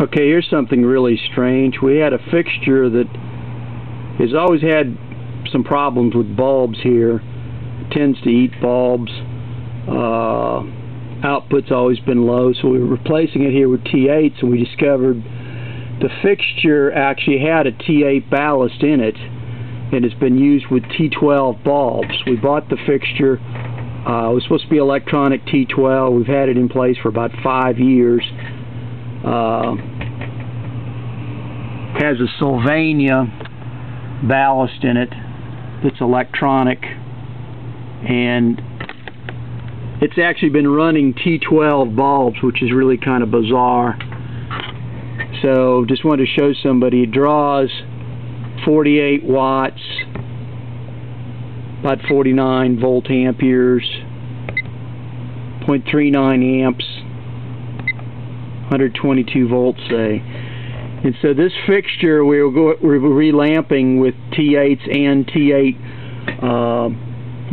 Okay, here's something really strange. We had a fixture that has always had some problems with bulbs here. It tends to eat bulbs. Output's always been low, so we were replacing it here with T8s, and we discovered the fixture actually had a T8 ballast in it, and it's been used with T12 bulbs. We bought the fixture. It was supposed to be electronic T12. We've had it in place for about 5 years. Has a Sylvania ballast in it that's electronic, and it's actually been running T12 bulbs, which is really kind of bizarre. So just wanted to show somebody. It draws 48 watts, about 49 volt amperes, 0.39 amps, 122 volts, say. And so this fixture we're relamping with T8s and T8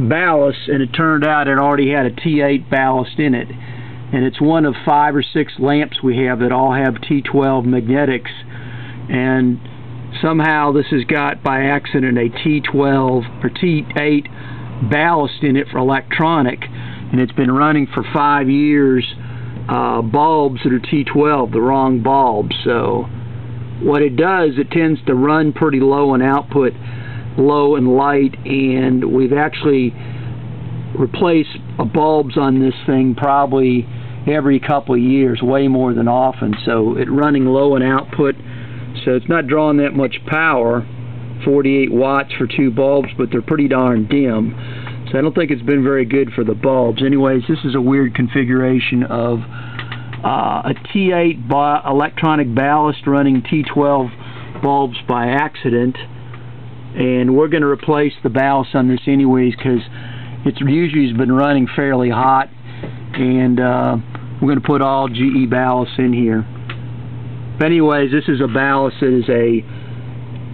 ballast, and it turned out it already had a T8 ballast in it, and it's one of 5 or 6 lamps we have that all have T12 magnetics, and somehow this has got by accident a T12 or T8 ballast in it for electronic, and it's been running for 5 years bulbs that are T12, the wrong bulbs. So what it does, it tends to run pretty low in output, low and light, and we've actually replaced bulbs on this thing probably every couple of years, way more than often. So it's running low in output, so it's not drawing that much power, 48 watts for 2 bulbs, but they're pretty darn dim, so I don't think it's been very good for the bulbs. Anyways, this is a weird configuration of a T8 electronic ballast running T12 bulbs by accident. And we're going to replace the ballast on this anyways, because it's usually been running fairly hot, and we're going to put all GE ballast in here. But anyways, this is a ballast that is a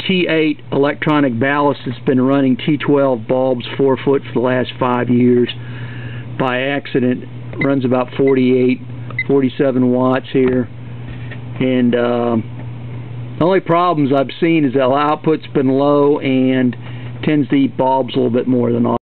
T8 electronic ballast that's been running T12 bulbs 4 foot for the last 5 years by accident. Runs about 48, 47 watts here, and the only problems I've seen is that output's been low and tends to eat bulbs a little bit more than all.